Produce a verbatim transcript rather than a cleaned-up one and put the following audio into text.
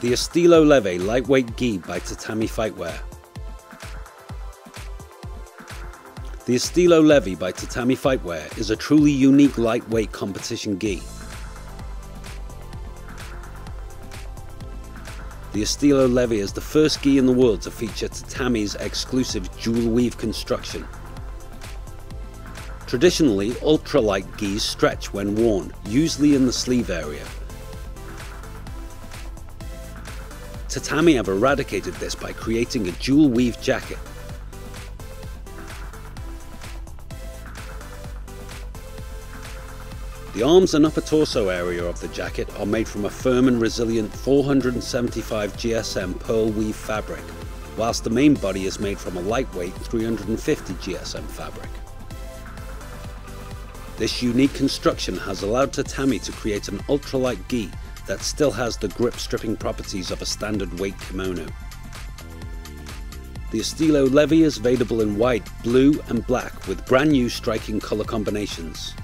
the Estilo Leve Lightweight Gi by Tatami Fightwear. The Estilo Leve by Tatami Fightwear is a truly unique lightweight competition gi. The Estilo Leve is the first gi in the world to feature tatami's exclusive jewel weave construction. Traditionally, ultralight gis stretch when worn, usually in the sleeve area. Tatami have eradicated this by creating a jewel weave jacket. The arms and upper torso area of the jacket are made from a firm and resilient four hundred seventy-five G S M pearl weave fabric, whilst the main body is made from a lightweight three hundred fifty G S M fabric. This unique construction has allowed Tatami to create an ultralight gi that still has the grip stripping properties of a standard weight kimono. The Estilo Leve is available in white, blue and black with brand new striking colour combinations.